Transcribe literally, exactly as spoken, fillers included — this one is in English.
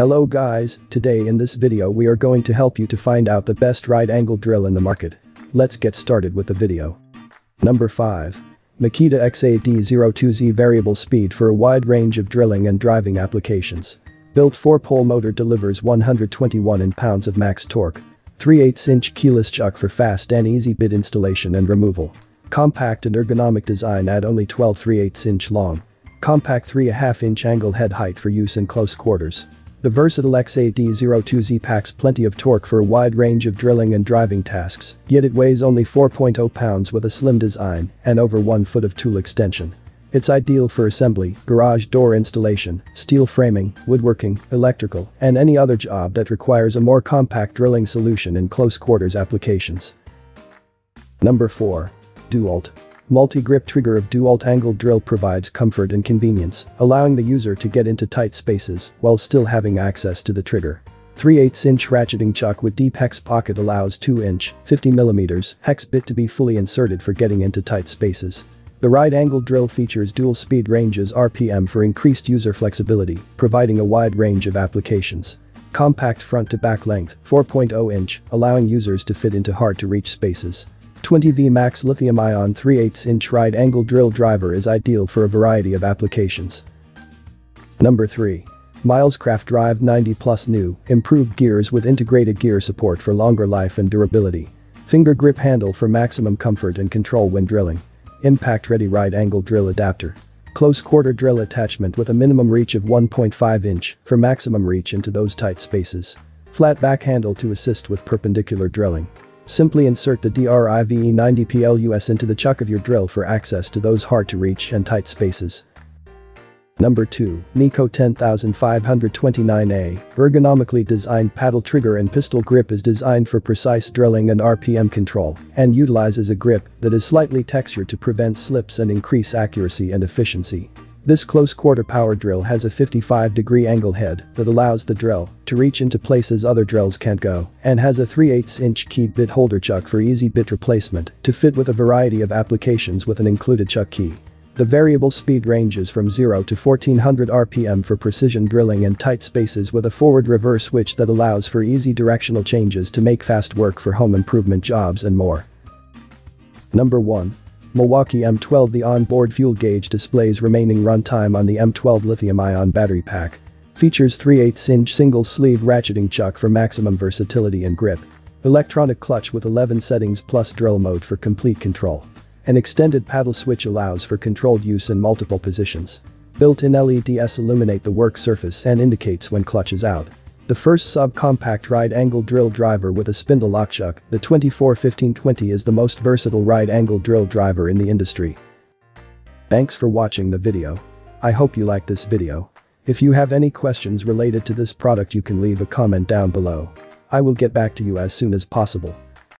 Hello guys, today in this video we are going to help you to find out the best right angle drill in the market. Let's get started with the video. Number five. Makita X A D zero two Z variable speed for a wide range of drilling and driving applications. Built four pole motor delivers one hundred twenty-one pound-pounds of max torque. three eighths inch keyless chuck for fast and easy bit installation and removal. Compact and ergonomic design at only twelve three eighths inch long. Compact three point five inch angle head height for use in close quarters. The versatile X A D zero two Z packs plenty of torque for a wide range of drilling and driving tasks, yet it weighs only four point zero pounds with a slim design and over one foot of tool extension. It's ideal for assembly, garage door installation, steel framing, woodworking, electrical, and any other job that requires a more compact drilling solution in close quarters applications. Number four. DeWalt. Multi-grip trigger of DeWalt angled drill provides comfort and convenience, allowing the user to get into tight spaces while still having access to the trigger. three eighths inch ratcheting chuck with deep hex pocket allows two inch, fifty millimeter hex bit to be fully inserted for getting into tight spaces. The right angle drill features dual speed ranges R P M for increased user flexibility, providing a wide range of applications. Compact front to back length, four point zero inch, allowing users to fit into hard to reach spaces. twenty volt max lithium-ion three eighths inch right angle drill driver is ideal for a variety of applications. Number three. Milescraft Drive ninety plus new, improved gears with integrated gear support for longer life and durability. Finger grip handle for maximum comfort and control when drilling. Impact-ready right angle drill adapter. Close-quarter drill attachment with a minimum reach of one point five inch for maximum reach into those tight spaces. Flat back handle to assist with perpendicular drilling. Simply insert the drive ninety plus into the chuck of your drill for access to those hard-to-reach and tight spaces. Number two. NEIKO one oh five two nine A. Ergonomically designed paddle trigger and pistol grip is designed for precise drilling and R P M control and utilizes a grip that is slightly textured to prevent slips and increase accuracy and efficiency. This close-quarter power drill has a fifty-five degree angle head that allows the drill to reach into places other drills can't go and has a three eighths inch key bit holder chuck for easy bit replacement to fit with a variety of applications with an included chuck key. The variable speed ranges from zero to fourteen hundred R P M for precision drilling and tight spaces with a forward-reverse switch that allows for easy directional changes to make fast work for home improvement jobs and more. Number one. Milwaukee M twelve. The onboard fuel gauge displays remaining runtime on the M twelve lithium-ion battery pack. Features three eighths inch single-sleeve ratcheting chuck for maximum versatility and grip. Electronic clutch with eleven settings plus drill mode for complete control. An extended paddle switch allows for controlled use in multiple positions. Built-in L E Ds illuminate the work surface and indicates when clutch is out. The first subcompact right-angle drill driver with a spindle lock chuck, the twenty-four fifteen twenty, is the most versatile right-angle drill driver in the industry. Thanks for watching the video. I hope you like this video. If you have any questions related to this product, you can leave a comment down below. I will get back to you as soon as possible.